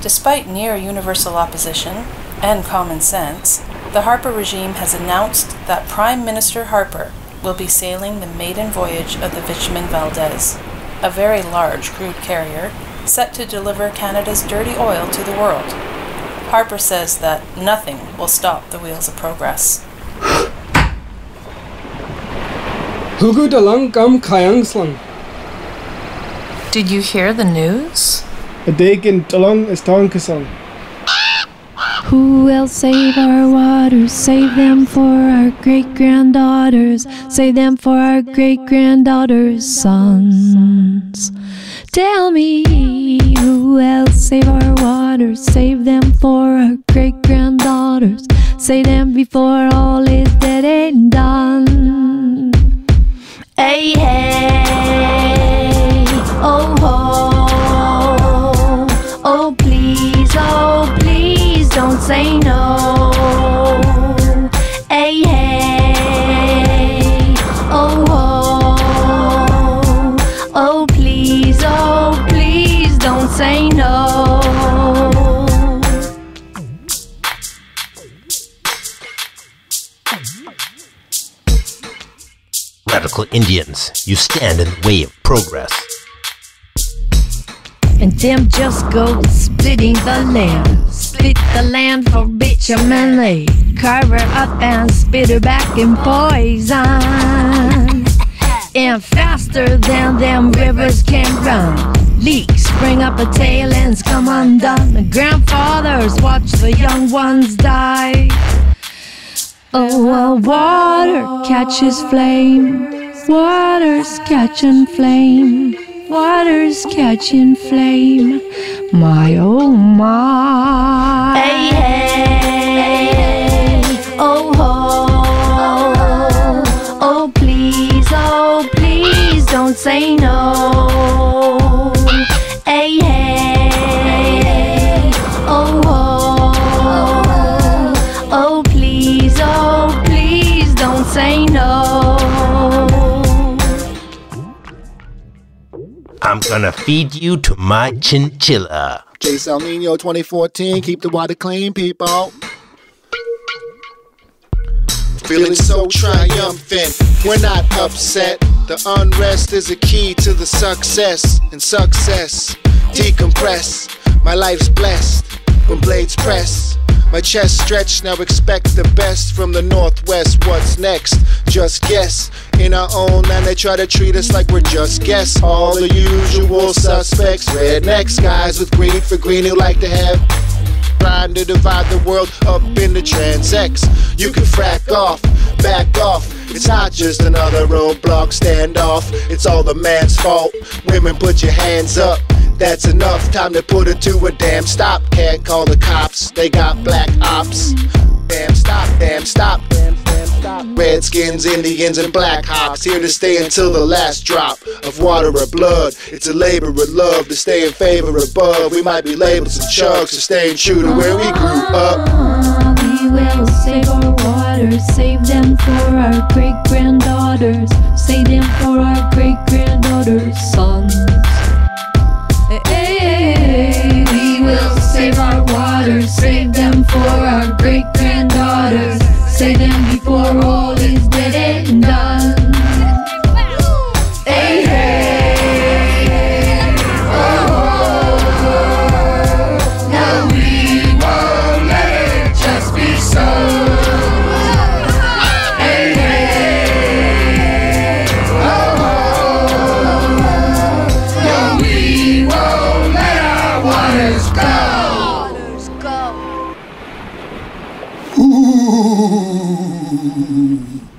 Despite near-universal opposition and common sense, the Harper regime has announced that Prime Minister Harper will be sailing the maiden voyage of the Vichemin Valdez, a very large crude carrier set to deliver Canada's dirty oil to the world. Harper says that nothing will stop the wheels of progress. Did you hear the news? Who will save our waters? Save them for our great-granddaughters. Save them for our great-granddaughters' sons. Tell me, who will save our waters? Save them for our great-granddaughters. Save them before all is dead and done. Hey, hey, oh, ho. Oh, please don't say no. Hey, hey, oh, oh. Oh, please don't say no. Radical Indians, you stand in the way of progress. And them just go splitting the land. Split the land for Vichemin Lake. Carve her up and spit her back in poison. And faster than them rivers can run. Leaks bring up a tail ends come undone. The grandfathers watch the young ones die. Oh, well, water catches flame. Water's catching flame. Water's catching flame, my oh my. Hey, hey, oh ho, oh please don't say no. Hey, hey, oh ho, oh please don't say no. I'm gonna feed you to my chinchilla. Case El Nino 2014, keep the water clean, people. Feeling so triumphant, we're not upset. The unrest is a key to the success. And success, decompress. My life's blessed when blades press. My chest stretched, now expect the best from the Northwest. What's next? Just guess. In our own land, they try to treat us like we're just guests. All the usual suspects, rednecks, guys with greed for green who like to have trying to divide the world up into transects. You can frack off, back off. It's not just another roadblock standoff. It's all the man's fault. Women, put your hands up. That's enough, time to put it to a damn stop. Can't call the cops, they got black ops. Damn stop, damn stop. Redskins, Indians, and Black Hawks, here to stay until the last drop of water or blood. It's a labor of love to stay in favor above. We might be labeled some chugs, so stay and true to where we grew up. We will save our waters, save them for our great-granddaughters. Save them for our great-granddaughters' sons. Hey, we will save our waters, save them for our great-granddaughters. Save them before all is dead and done. Hey, hey, oh, no, we won't let it just be so. Ooh.